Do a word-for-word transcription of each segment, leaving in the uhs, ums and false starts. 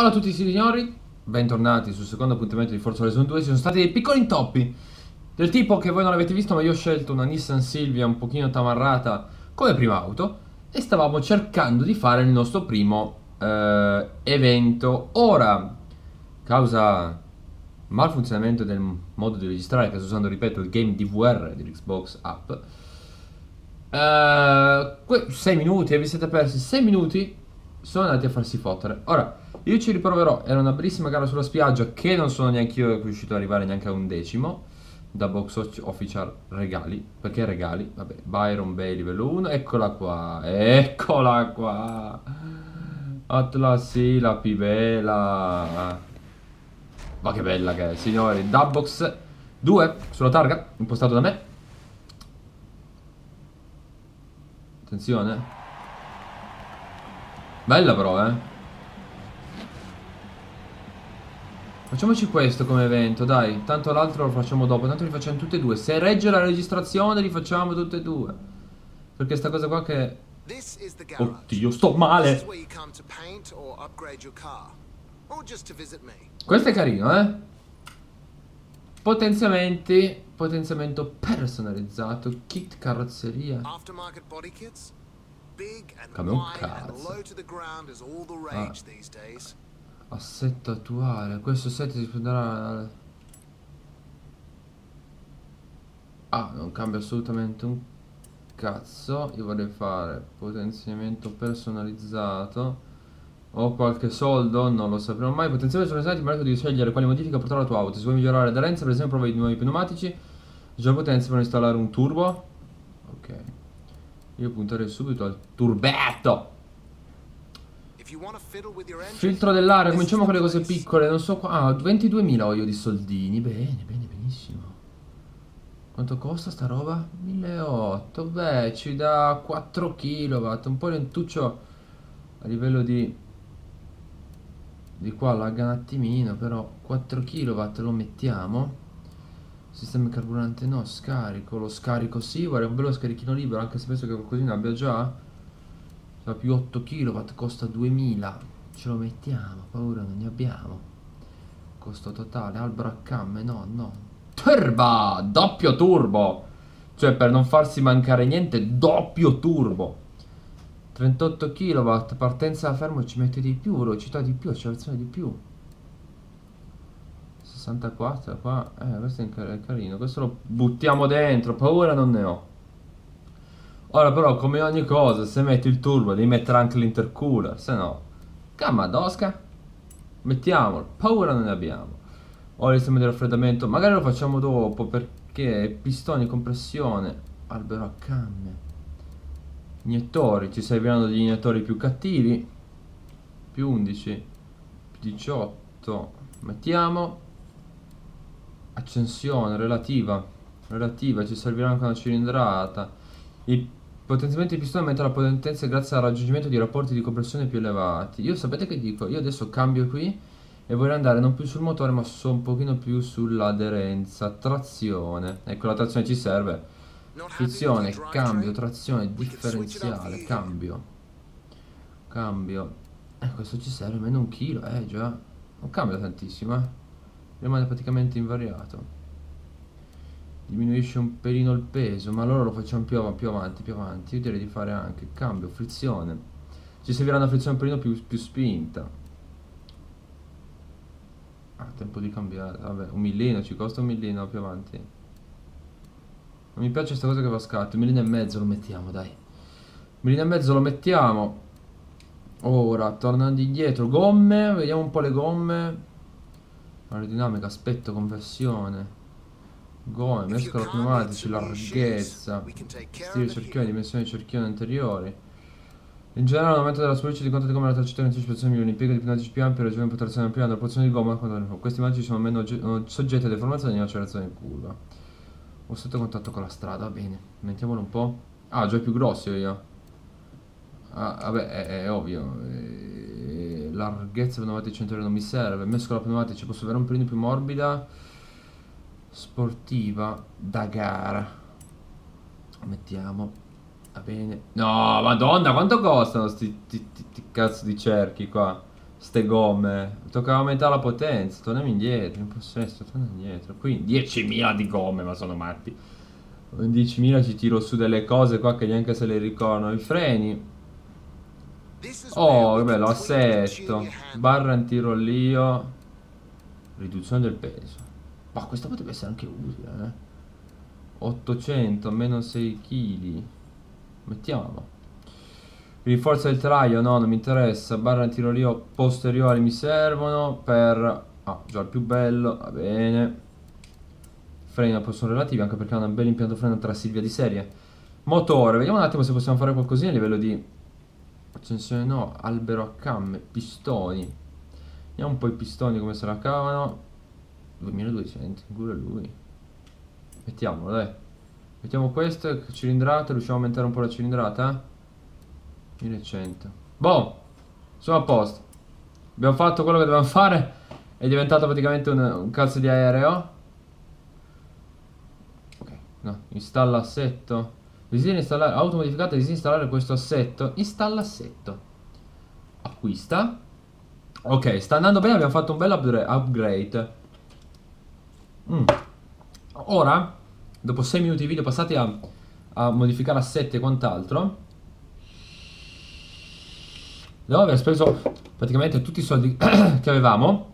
Hola a tutti signori, bentornati sul secondo appuntamento di Forza Horizon due. Ci sono stati dei piccoli intoppi del tipo che voi non avete visto, ma io ho scelto una Nissan Silvia un pochino tamarrata come prima auto e stavamo cercando di fare il nostro primo eh, evento. Ora, causa malfunzionamento del modo di registrare, che sto usando, ripeto, il game D V R di Xbox App, uh, sei minuti, e vi siete persi sei minuti, sono andati a farsi fottere. Ora io ci riproverò, era una bellissima gara sulla spiaggia che non sono neanche io riuscito ad arrivare neanche a un decimo. Dabbox Official regali, perché regali? Vabbè, Byron Bay livello uno, eccola qua, eccola qua, Atlasi la pivela. Ma che bella che è, signori. Dabbox due sulla targa, impostato da me. Attenzione. Bella però, eh. Facciamoci questo come evento, dai. Tanto l'altro lo facciamo dopo, tanto li facciamo tutti e due. Se regge la registrazione li facciamo tutti e due. Perché sta cosa qua che... Oddio, sto male. Questo è carino, eh? Potenziamenti, potenziamento personalizzato, kit carrozzeria. Come un cazzo. Ah. Assetto attuale, questo set si prenderà... Ah, non cambia assolutamente un cazzo. Io vorrei fare potenziamento personalizzato. Ho qualche soldo? Non lo sapremo mai. Potenziamento personalizzato ti permette di scegliere quali modifiche portare alla tua auto. Se vuoi migliorare l'aderenza, per esempio, provi di nuovi pneumatici. Già potenza per installare un turbo. Ok, io punterei subito al turbetto. Filtro dell'aria, cominciamo con le cose piccole. Non so qua. Ah, ventiduemila ho io di soldini. Bene, bene, benissimo. Quanto costa sta roba? milleottocento. Beh, ci dà quattro kilowatt. Un po' lentuccio a livello di... Di qua lagga un attimino, però quattro kilowatt lo mettiamo. Sistema carburante no, scarico. Lo scarico sì, vorrei un bello scarichino libero, anche se penso che qualcosina abbia già. Cioè, più otto kilowatt, costa duemila. Ce lo mettiamo, paura non ne abbiamo. Costo totale, albero a camme, no, no. Turbo, doppio turbo. Cioè, per non farsi mancare niente, doppio turbo. trentotto kilowatt, partenza a fermo ci mette di più, velocità di più, accelerazione di più. sessantaquattro qua, eh, questo è carino, questo lo buttiamo dentro, paura non ne ho. Ora però, come ogni cosa, se metti il turbo devi mettere anche l'intercooler, se no... Gamma d'osca, mettiamolo, paura non ne abbiamo. Ora il sistema di raffreddamento, magari lo facciamo dopo, perché pistoni, compressione, albero a camme. Iniettori, ci serviranno degli iniettori più cattivi. Più undici, più diciotto. Mettiamo. Accensione relativa. Relativa, ci servirà anche una cilindrata. Il potenziamento di pistone aumenta la potenza grazie al raggiungimento di rapporti di compressione più elevati. Io sapete che dico? Io adesso cambio qui e vorrei andare non più sul motore, ma so un pochino più sull'aderenza. Trazione. Ecco, la trazione ci serve. Frizione, cambio, trazione, differenziale, cambio. Cambio. Eh, questo ci serve meno un chilo, eh già. Non cambia tantissimo, eh. Rimane praticamente invariato. Diminuisce un pelino il peso, ma allora lo facciamo più, av più avanti, più avanti. Io direi di fare anche cambio, frizione. Ci servirà una frizione un pelino più, più spinta. Ah, tempo di cambiare. Vabbè, un millino, ci costa un millino più avanti. Non mi piace questa cosa che va a scatto. Un millino e mezzo lo mettiamo, dai. Un millino e mezzo lo mettiamo. Ora, tornando indietro, gomme. Vediamo un po' le gomme. Aerodinamica, aspetto, conversione. Gomme, mescola pneumatici, larghezza. Stile cerchioni, dimensioni di cerchioni anteriori. In generale, l'aumento della superficie di conto di gomme, la tracciatura in anticipazione migliore, impiego di pneumatici più ampio, ragione di protezione più ampia, la porzione di gomma. Questi pneumatici sono meno soggetti a deformazioni e accelerazione in curva. Ho sotto contatto con la strada, va bene. Mettiamolo un po'. Ah, già è più grosso io. Ah, vabbè, è, è ovvio. E... Larghezza pneumatici centrale non mi serve. Mescola pneumatici, posso avere un pelino più morbida. Sportiva da gara. Mettiamo. Va bene. No, madonna, quanto costano sti, sti, sti, sti cazzo di cerchi qua? ste gomme. Toccava metà la potenza. Torniamo indietro. In possesso, torniamo indietro. Qui diecimila di gomme, ma sono matti. diecimila ci tiro su delle cose qua che neanche se le ricordano. I freni. Oh, che bello, assetto. Barra antirollio. Riduzione del peso. Ma questa potrebbe essere anche utile, eh? ottocento, meno sei chili. Mettiamo. Rinforza il telaio, no, non mi interessa. Barra antirollio posteriori mi servono per... Ah, già il più bello, va bene. Freno possono relativi, anche perché ha un bel impianto freno tra Silvia di serie. Motore, vediamo un attimo se possiamo fare qualcosina a livello di... Accensione no, albero a camme, pistoni. Vediamo un po' i pistoni come se la cavano. duemiladuecento, pure lui. Mettiamolo, dai. Mettiamo questo, cilindrata, riusciamo a aumentare un po' la cilindrata? millecento. Boh, sono a posto. Abbiamo fatto quello che dovevamo fare. È diventato praticamente un, un cazzo di aereo. Ok, no, installa assetto. Desideri installare, auto modificata, desideri installare questo assetto. Installa assetto. Acquista. Ok, sta andando bene, abbiamo fatto un bel upgrade. mm. Ora, dopo sei minuti di video passati a, a modificare assetti e quant'altro, devo aver speso praticamente tutti i soldi che avevamo.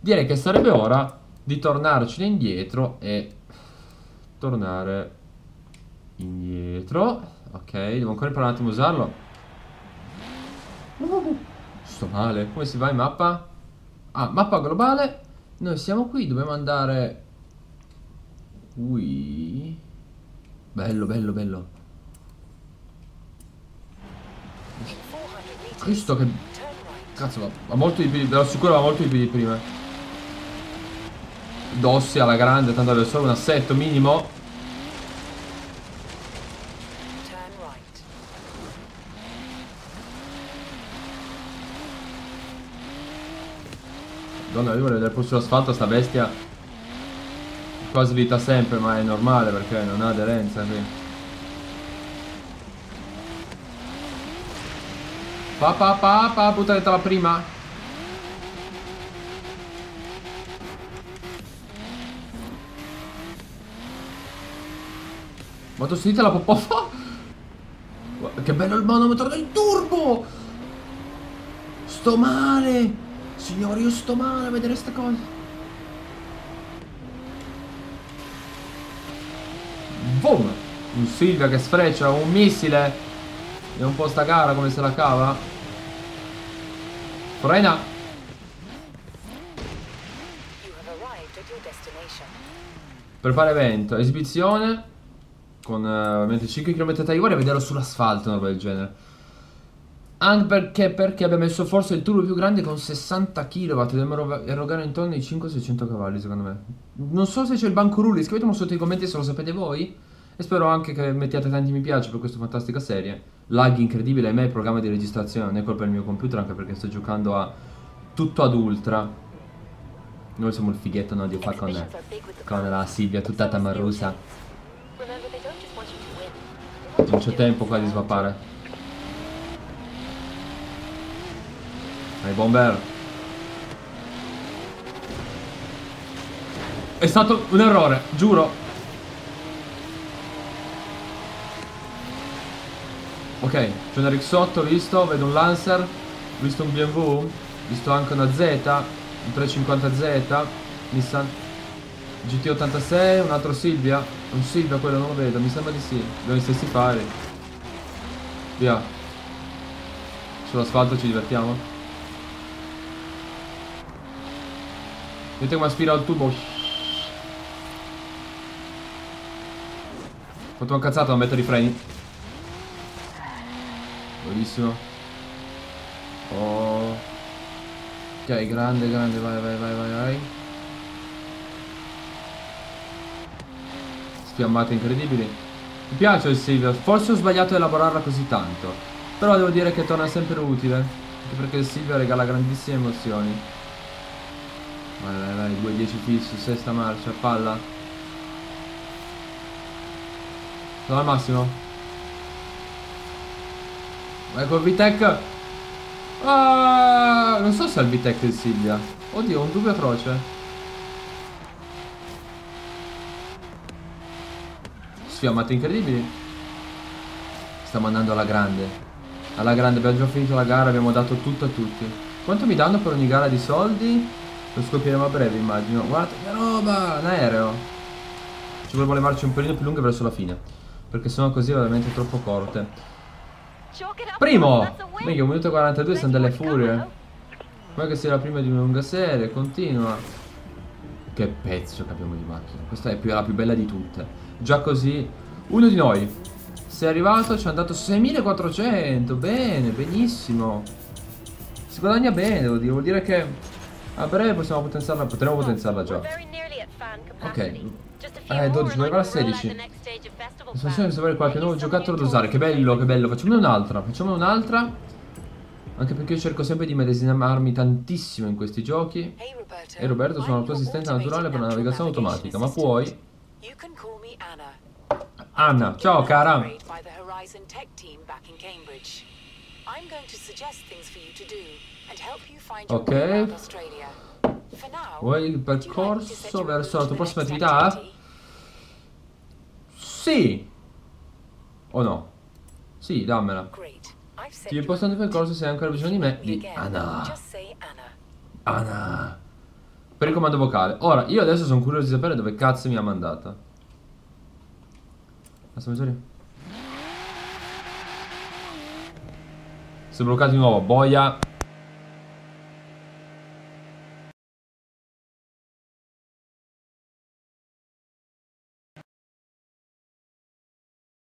Direi che sarebbe ora di tornarcene indietro e... tornare indietro. Ok, devo ancora imparare un attimo a usarlo. uh, Sto male. Come si va in mappa? Ah, mappa globale. Noi siamo qui, dobbiamo andare qui. Bello, bello, bello. Cristo che... Cazzo, va molto di più. Però sicuro va molto di più di prima. Dossi alla grande, tanto avevo solo un assetto minimo. Madonna, io voglio vedere pure sull'asfalto sta bestia. Quasi vita sempre, ma è normale perché non ha aderenza qui. Pa pa pa pa, buttare la prima. Ma tu sentite la popò fa? Che bello il manometro del turbo! Sto male! Signori, io sto male a vedere queste cose. Boom! Un Silvia che sfreccia, un missile. E un po' sta gara come se la cava. Frena! Prepara evento, esibizione. Con ovviamente uh, cinque chilometri orari, vederlo sull'asfalto, una roba del genere. Anche perché, perché abbiamo messo forse il turbo più grande con sessanta chilowatt. Dobbiamo erogare intorno ai cinquecento seicento cavalli, secondo me. Non so se c'è il banco rulli. Scrivetemi sotto i commenti se lo sapete voi. E spero anche che mettiate tanti mi piace per questa fantastica serie. Lag incredibile, ahimè il programma di registrazione non è colpa del mio computer, anche perché sto giocando a tutto ad ultra. Noi siamo il fighetto, no, di qua con, con la Silvia tutta tamarrusa. Non c'è tempo qua di svappare. Dai, bomber. È stato un errore, giuro. Ok, c'è una Rixotto, visto, vedo un Lancer, visto un B M W, visto anche una Z, un trecentocinquanta Z, Nissan G T ottantasei, un altro Silvia. Un Silvia quello non lo vedo, mi sembra di sì. Dobbiamo stessi fare. Via. Sull'asfalto ci divertiamo. Vedete come aspira il tubo. Fatto una cazzata, non mettere i freni. Bellissimo. Oh. Ok, grande, grande, vai, vai, vai, vai, vai. Fiammate incredibili. Mi piace il Silvia. Forse ho sbagliato a elaborarla così tanto, però devo dire che torna sempre utile, anche perché il Silvia regala grandissime emozioni. Vai vai vai, due dieci fisso, sesta marcia, palla. Sono al massimo. Vai col V-Tech. Ah, non so se è il V-Tech di Silvia. Oddio, ho un dubbio atroce. Sfiammate incredibili. Stiamo andando alla grande. Alla grande, abbiamo già finito la gara, abbiamo dato tutto a tutti. Quanto mi danno per ogni gara di soldi? Lo scopriremo a breve, immagino. Guarda che roba, un aereo. Ci volevo levarci un pelino più lunghe verso la fine, perché sono così veramente troppo corte. Primo! Meglio, un minuto e quarantadue, sono delle furie. Ma che sia la prima di una lunga serie, continua. Che pezzo che abbiamo di macchina. Questa è più, la più bella di tutte. Già così, uno di noi. Se è arrivato, ci hanno dato seimilaquattrocento. Bene, benissimo. Si guadagna bene, devo dire. Vuol dire che a breve possiamo potenziarla. Potremmo potenziarla già. Ok. Eh, dodici, vuoi arrivare a sedici. Non so se avere qualche nuovo giocattolo da usare. Che bello, che bello. Facciamone un'altra. Facciamone un'altra. Anche perché io cerco sempre di medesimarmi tantissimo in questi giochi. E Roberto, sono la tua assistente naturale per la navigazione automatica. Ma puoi... Anna, ciao cara. Ok. Vuoi il percorso verso la tua prossima attività? Sì. O no? Sì, dammela. Ti posso andare il percorso se hai ancora bisogno di me. Di Anna. Anna. Per il comando vocale. Ora, io adesso sono curioso di sapere dove cazzo mi ha mandata. Si è bloccato di nuovo, boia.